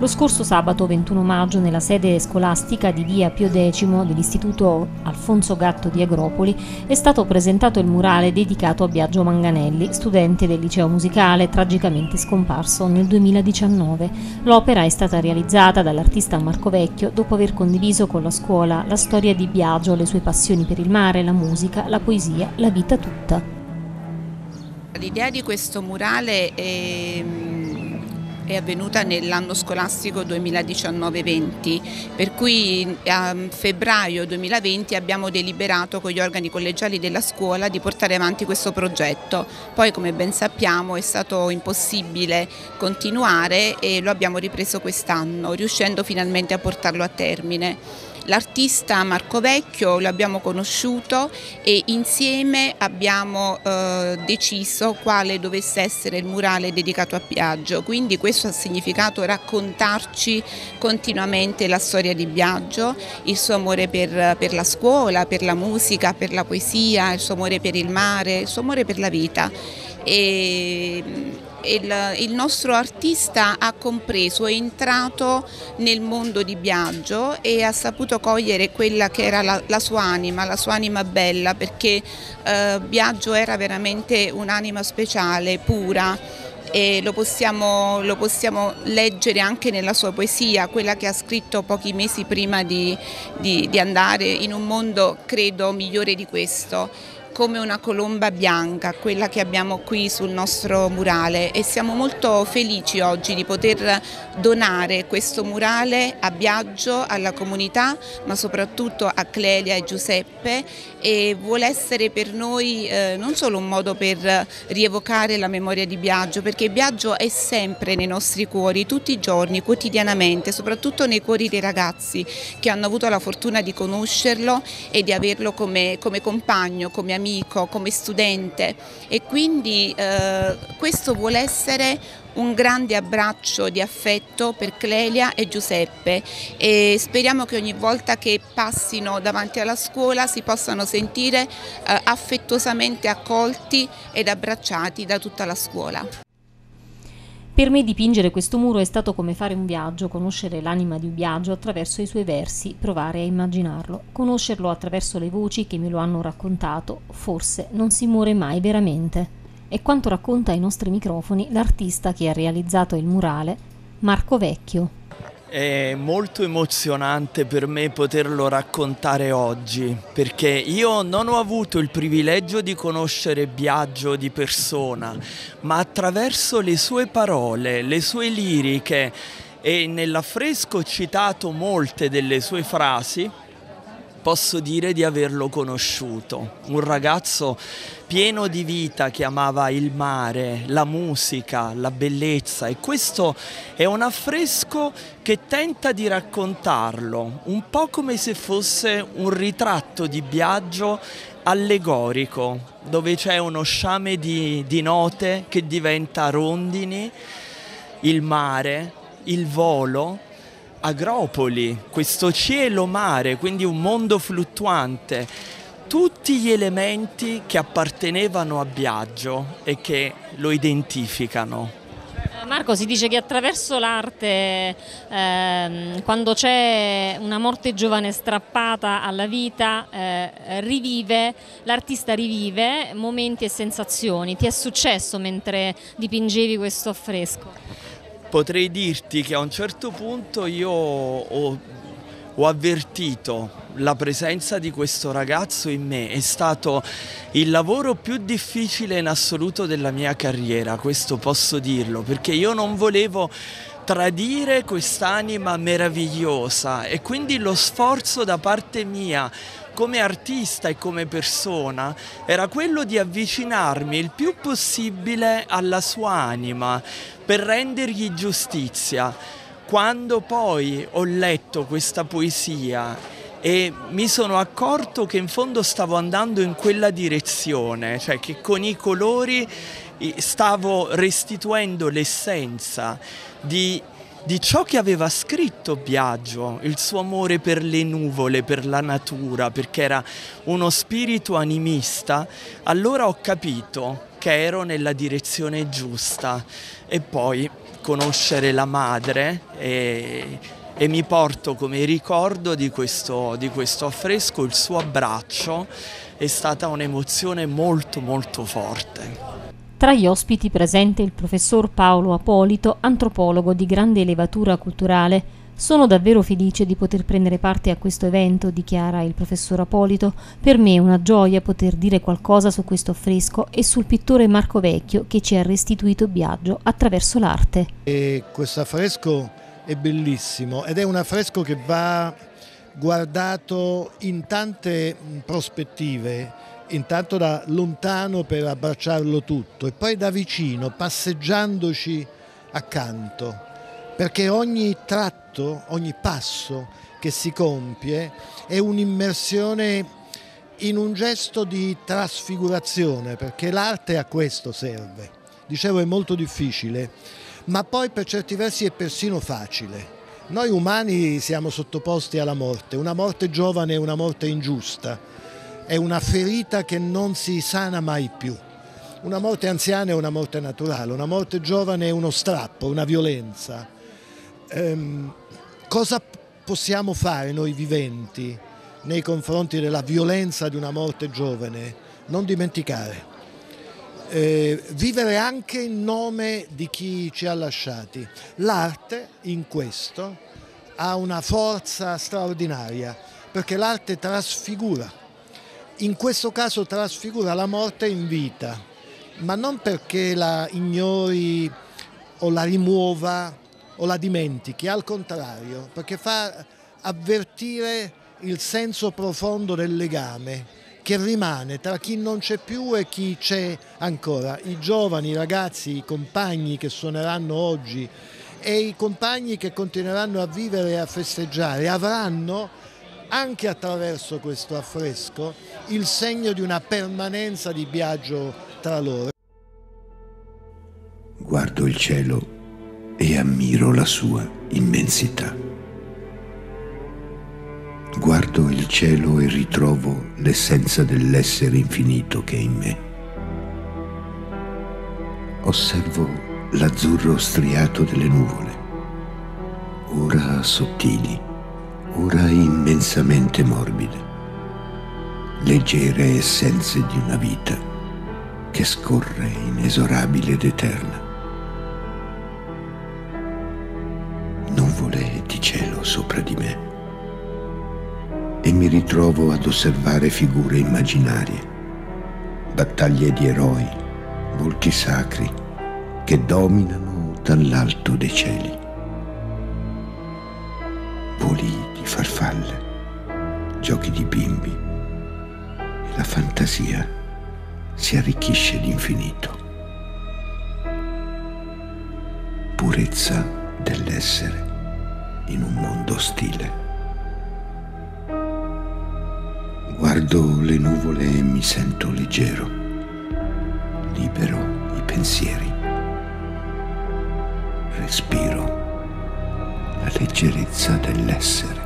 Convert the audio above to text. Lo scorso sabato 21 maggio nella sede scolastica di via Pio X dell'Istituto Alfonso Gatto di Agropoli è stato presentato il murale dedicato a Biagio Manganelli, studente del Liceo Musicale tragicamente scomparso nel 2019. L'opera è stata realizzata dall'artista Marco Vecchio dopo aver condiviso con la scuola la storia di Biagio, le sue passioni per il mare, la musica, la poesia, la vita tutta. L'idea di questo murale è avvenuta nell'anno scolastico 2019-20, per cui a febbraio 2020 abbiamo deliberato con gli organi collegiali della scuola di portare avanti questo progetto. Poi, come ben sappiamo, è stato impossibile continuare e lo abbiamo ripreso quest'anno, riuscendo finalmente a portarlo a termine. L'artista Marco Vecchio lo abbiamo conosciuto e insieme abbiamo deciso quale dovesse essere il murale dedicato a Biagio, quindi questo ha significato raccontarci continuamente la storia di Biagio, il suo amore per la scuola, per la musica, per la poesia, il suo amore per il mare, il suo amore per la vita. Il nostro artista ha compreso, è entrato nel mondo di Biagio e ha saputo cogliere quella che era la sua anima bella, perché Biagio era veramente un'anima speciale, pura, e lo possiamo leggere anche nella sua poesia, quella che ha scritto pochi mesi prima di andare in un mondo, credo, migliore di questo. Come una colomba bianca, quella che abbiamo qui sul nostro murale, e siamo molto felici oggi di poter donare questo murale a Biagio, alla comunità, ma soprattutto a Clelia e Giuseppe, e vuole essere per noi non solo un modo per rievocare la memoria di Biagio, perché Biagio è sempre nei nostri cuori, tutti i giorni, quotidianamente, soprattutto nei cuori dei ragazzi che hanno avuto la fortuna di conoscerlo e di averlo come compagno, come amico, come studente, e quindi questo vuole essere un grande abbraccio di affetto per Clelia e Giuseppe, e speriamo che ogni volta che passino davanti alla scuola si possano sentire affettuosamente accolti ed abbracciati da tutta la scuola. Per me dipingere questo muro è stato come fare un viaggio, conoscere l'anima di Biagio attraverso i suoi versi, provare a immaginarlo, conoscerlo attraverso le voci che me lo hanno raccontato. Forse non si muore mai veramente. È quanto racconta ai nostri microfoni l'artista che ha realizzato il murale, Marco Vecchio. È molto emozionante per me poterlo raccontare oggi, perché io non ho avuto il privilegio di conoscere Biagio di persona, ma attraverso le sue parole, le sue liriche, e nell'affresco ho citato molte delle sue frasi, posso dire di averlo conosciuto. Un ragazzo pieno di vita che amava il mare, la musica, la bellezza, e questo è un affresco che tenta di raccontarlo, un po' come se fosse un ritratto di Biagio allegorico, dove c'è uno sciame di note che diventa rondini, il mare, il volo, Agropoli, questo cielo-mare, quindi un mondo fluttuante, tutti gli elementi che appartenevano a Biagio e che lo identificano. Marco, si dice che attraverso l'arte, quando c'è una morte giovane strappata alla vita, l'artista rivive momenti e sensazioni. Ti è successo mentre dipingevi questo affresco? Potrei dirti che a un certo punto io ho avvertito la presenza di questo ragazzo in me. È stato il lavoro più difficile in assoluto della mia carriera, questo posso dirlo, perché io non volevo tradire quest'anima meravigliosa, e quindi lo sforzo da parte mia come artista e come persona era quello di avvicinarmi il più possibile alla sua anima per rendergli giustizia. Quando poi ho letto questa poesia e mi sono accorto che in fondo stavo andando in quella direzione, cioè che con i colori stavo restituendo l'essenza di ciò che aveva scritto Biagio, il suo amore per le nuvole, per la natura, perché era uno spirito animista. Allora ho capito che ero nella direzione giusta, e poi conoscere la madre e mi porto come ricordo di questo affresco il suo abbraccio. È stata un'emozione molto molto forte. Tra gli ospiti presente il professor Paolo Apolito, antropologo di grande elevatura culturale. Sono davvero felice di poter prendere parte a questo evento, dichiara il professor Apolito. Per me è una gioia poter dire qualcosa su questo affresco e sul pittore Marco Vecchio che ci ha restituito Biagio attraverso l'arte. Questo affresco è bellissimo ed è un affresco che va guardato in tante prospettive, intanto da lontano per abbracciarlo tutto e poi da vicino passeggiandoci accanto, perché ogni tratto, ogni passo che si compie è un'immersione in un gesto di trasfigurazione, perché l'arte a questo serve. Dicevo, è molto difficile, ma poi per certi versi è persino facile. Noi umani siamo sottoposti alla morte, una morte giovane e una morte ingiusta, è una ferita che non si sana mai più. Una morte anziana è una morte naturale, una morte giovane è uno strappo, una violenza. Cosa possiamo fare noi viventi nei confronti della violenza di una morte giovane? Non dimenticare, vivere anche in nome di chi ci ha lasciati. L'arte in questo ha una forza straordinaria, perché l'arte trasfigura, in questo caso trasfigura la morte in vita, ma non perché la ignori o la rimuova o la dimentichi, al contrario, perché fa avvertire il senso profondo del legame che rimane tra chi non c'è più e chi c'è ancora, i giovani, i ragazzi, i compagni che suoneranno oggi e i compagni che continueranno a vivere e a festeggiare, avranno anche attraverso questo affresco il segno di una permanenza di Biagio tra loro. Guardo il cielo e ammiro la sua immensità. Guardo il cielo e ritrovo l'essenza dell'essere infinito che è in me. Osservo l'azzurro striato delle nuvole, ora sottili, ora immensamente morbide, leggere essenze di una vita che scorre inesorabile ed eterna. Nuvole di cielo sopra di me, e mi ritrovo ad osservare figure immaginarie, battaglie di eroi, volti sacri che dominano dall'alto dei cieli, voli di farfalle, giochi di bimbi, e la fantasia si arricchisce d'infinito. Purezza dell'essere in un mondo ostile. Guardo le nuvole e mi sento leggero, libero i pensieri. Respiro la leggerezza dell'essere.